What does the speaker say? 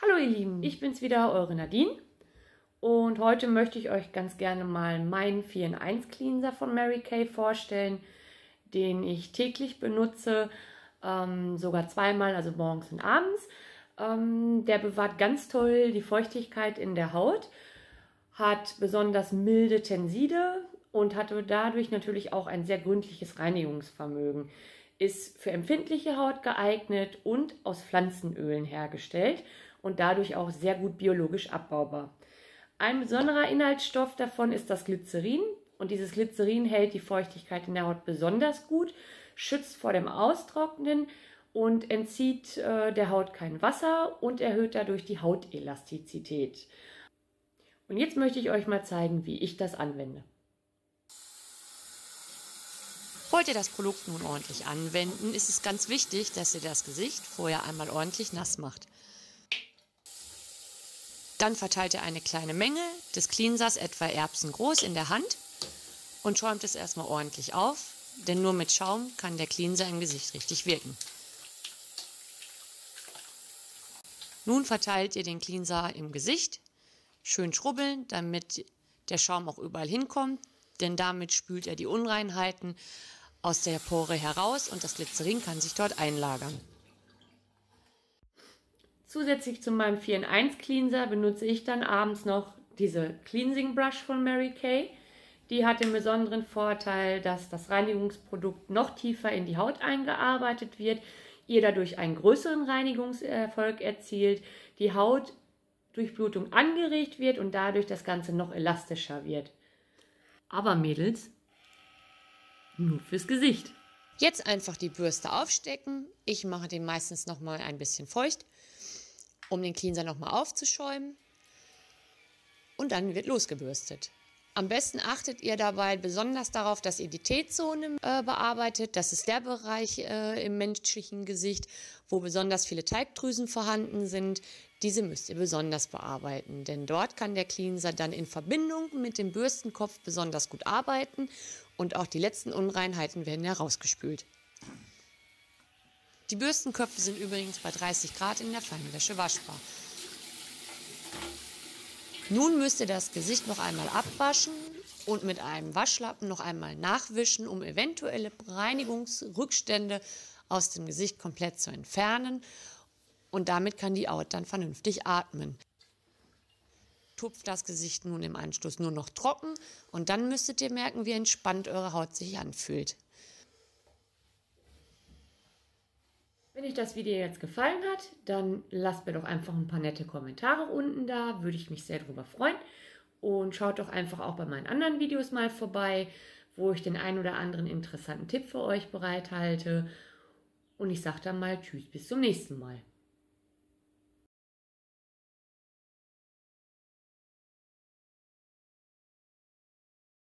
Hallo ihr Lieben, ich bin's wieder, eure Nadine, und heute möchte ich euch ganz gerne mal meinen 4-in-1 Cleanser von Mary Kay vorstellen, den ich täglich benutze, sogar zweimal, also morgens und abends. Der bewahrt ganz toll die Feuchtigkeit in der Haut, hat besonders milde Tenside und hat dadurch natürlich auch ein sehr gründliches Reinigungsvermögen. Ist für empfindliche Haut geeignet und aus Pflanzenölen hergestellt und dadurch auch sehr gut biologisch abbaubar. Ein besonderer Inhaltsstoff davon ist das Glycerin, und dieses Glycerin hält die Feuchtigkeit in der Haut besonders gut, schützt vor dem Austrocknen und entzieht der Haut kein Wasser und erhöht dadurch die Hautelastizität. Und jetzt möchte ich euch mal zeigen, wie ich das anwende. Wollt ihr das Produkt nun ordentlich anwenden, ist es ganz wichtig, dass ihr das Gesicht vorher einmal ordentlich nass macht. Dann verteilt ihr eine kleine Menge des Cleansers, etwa erbsengroß, in der Hand und schäumt es erstmal ordentlich auf, denn nur mit Schaum kann der Cleanser im Gesicht richtig wirken. Nun verteilt ihr den Cleanser im Gesicht, schön schrubbeln, damit der Schaum auch überall hinkommt, denn damit spült er die Unreinheiten aus der Pore heraus und das Glycerin kann sich dort einlagern. Zusätzlich zu meinem 4-in-1 Cleanser benutze ich dann abends noch diese Cleansing Brush von Mary Kay. Die hat den besonderen Vorteil, dass das Reinigungsprodukt noch tiefer in die Haut eingearbeitet wird, ihr dadurch einen größeren Reinigungserfolg erzielt, die Hautdurchblutung angeregt wird und dadurch das Ganze noch elastischer wird. Aber Mädels, nur fürs Gesicht. Jetzt einfach die Bürste aufstecken. Ich mache den meistens nochmal ein bisschen feucht, um den Cleanser nochmal aufzuschäumen. Und dann wird losgebürstet. Am besten achtet ihr dabei besonders darauf, dass ihr die T-Zone bearbeitet. Das ist der Bereich im menschlichen Gesicht, wo besonders viele Talgdrüsen vorhanden sind. Diese müsst ihr besonders bearbeiten, denn dort kann der Cleanser dann in Verbindung mit dem Bürstenkopf besonders gut arbeiten und auch die letzten Unreinheiten werden herausgespült. Die Bürstenköpfe sind übrigens bei 30 Grad in der Feinwäsche waschbar. Nun müsst ihr das Gesicht noch einmal abwaschen und mit einem Waschlappen noch einmal nachwischen, um eventuelle Reinigungsrückstände aus dem Gesicht komplett zu entfernen. Und damit kann die Haut dann vernünftig atmen. Tupft das Gesicht nun im Anschluss nur noch trocken und dann müsstet ihr merken, wie entspannt eure Haut sich anfühlt. Wenn euch das Video jetzt gefallen hat, dann lasst mir doch einfach ein paar nette Kommentare unten da, würde ich mich sehr darüber freuen. Und schaut doch einfach auch bei meinen anderen Videos mal vorbei, wo ich den einen oder anderen interessanten Tipp für euch bereithalte. Und ich sage dann mal tschüss, bis zum nächsten Mal.